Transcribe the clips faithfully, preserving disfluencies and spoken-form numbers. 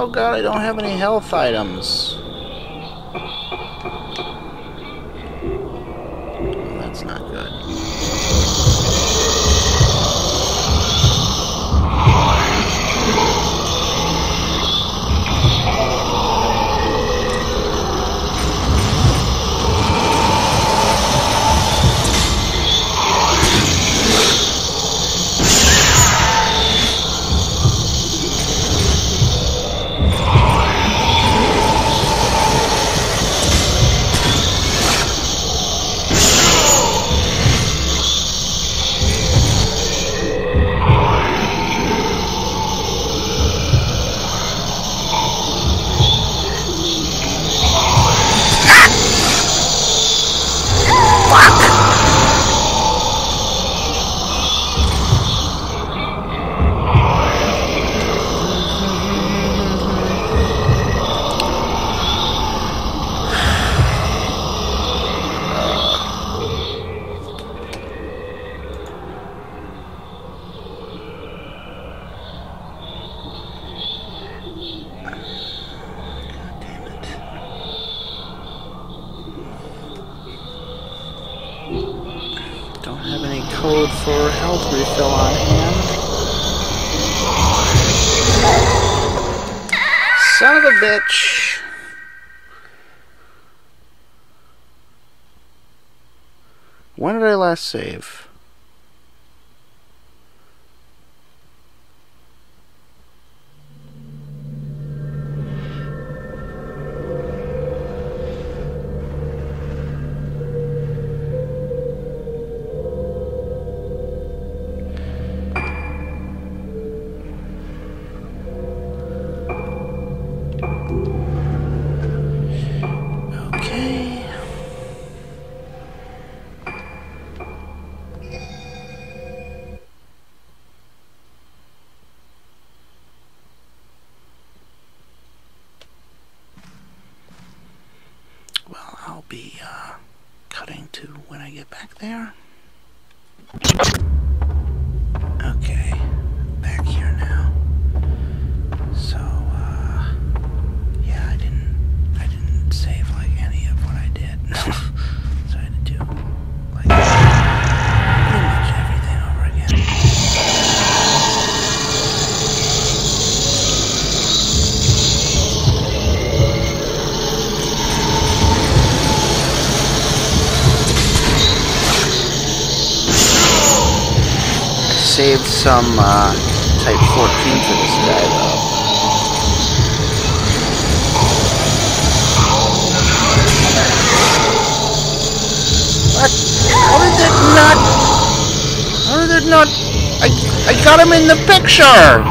Oh god, I don't have any health items. Well, that's not good. Bitch. When did I last save? Saved some uh, type fourteen for this guy though. What? How did that not? How did that not? I I got him in the picture.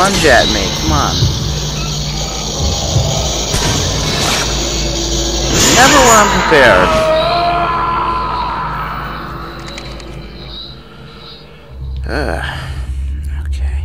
Lunge at me, come on. Never when I'm prepared. Ugh. Okay.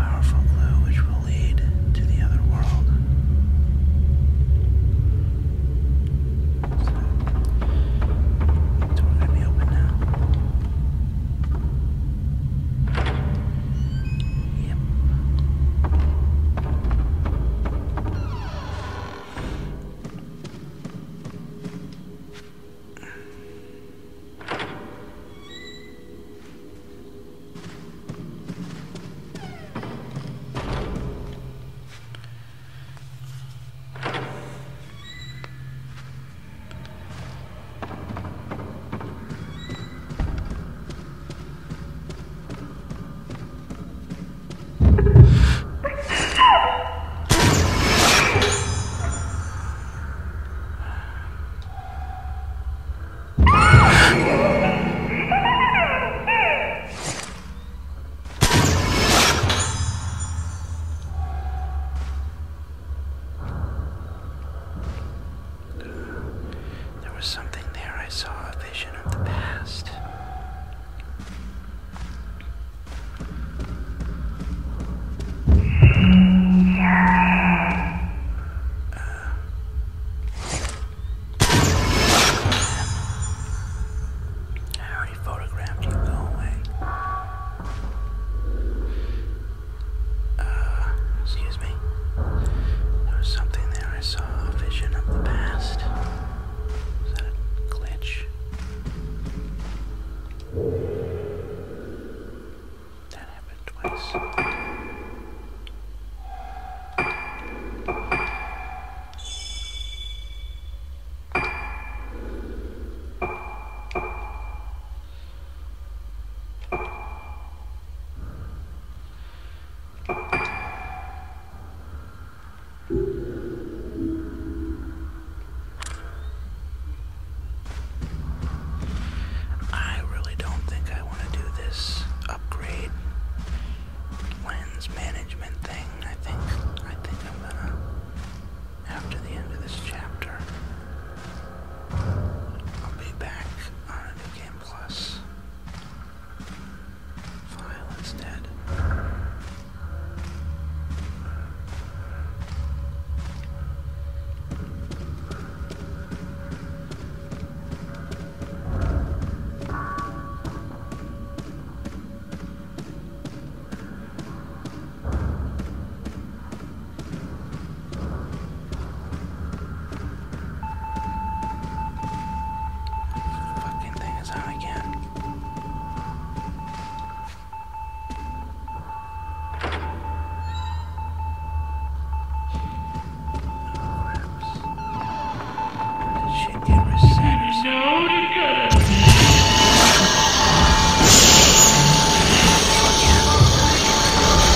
powerful glue which will lead to the other world. So, so we're going to be open now. Yep.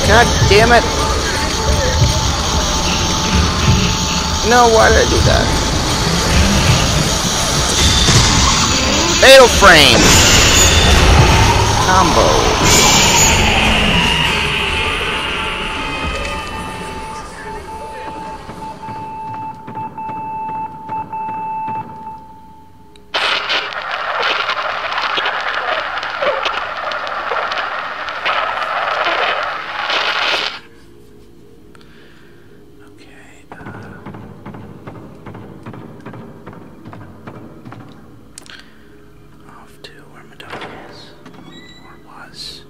God damn it! No, why did I do that? Fatal Frame! Combo! Off to where my dog is, or was.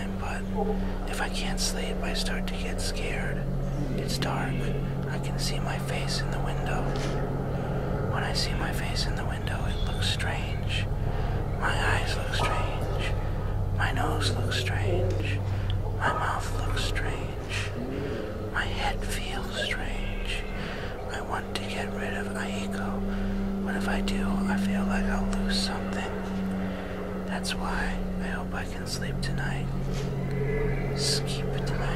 time, but if I can't sleep, I start to get scared. It's dark. I can see my face in the window. When I see my face in the window, it looks strange. My eyes look strange. My nose looks strange. My mouth looks strange. My head feels strange. I want to get rid of Aiko, but if I do, I feel like I'll lose something. That's why I hope I can sleep tonight. Skip tonight.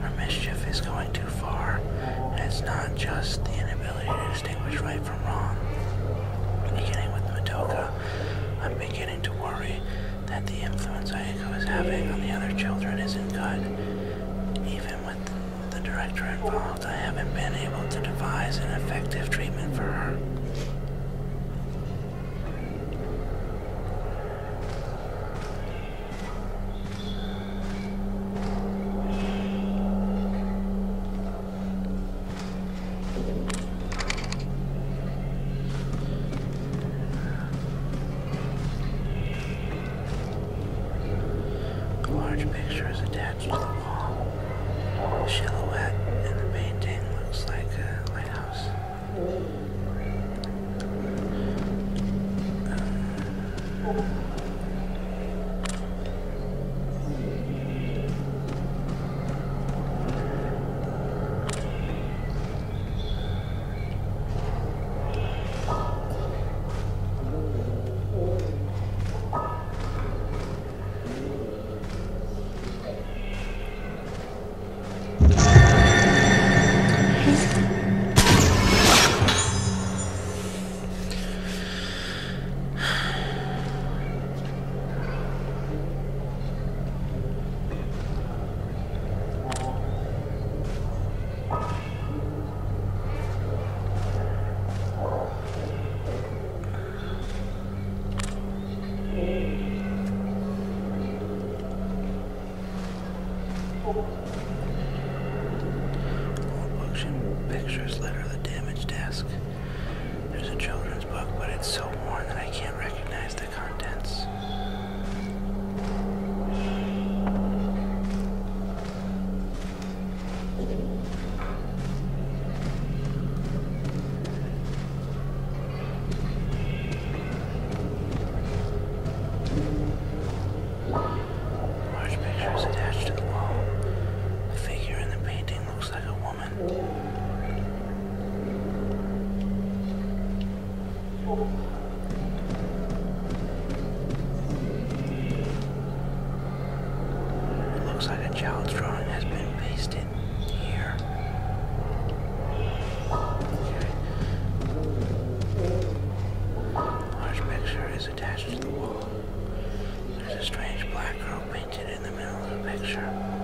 Her mischief is going too far, and it's not just the inability to distinguish right from wrong. Beginning with Matoka, I'm beginning to worry that the influence Aiko is having on the other children isn't good. Even with the director involved, I haven't been able to devise an effective treatment for her. Attached to the wall. There's a strange black girl painted in the middle of the picture.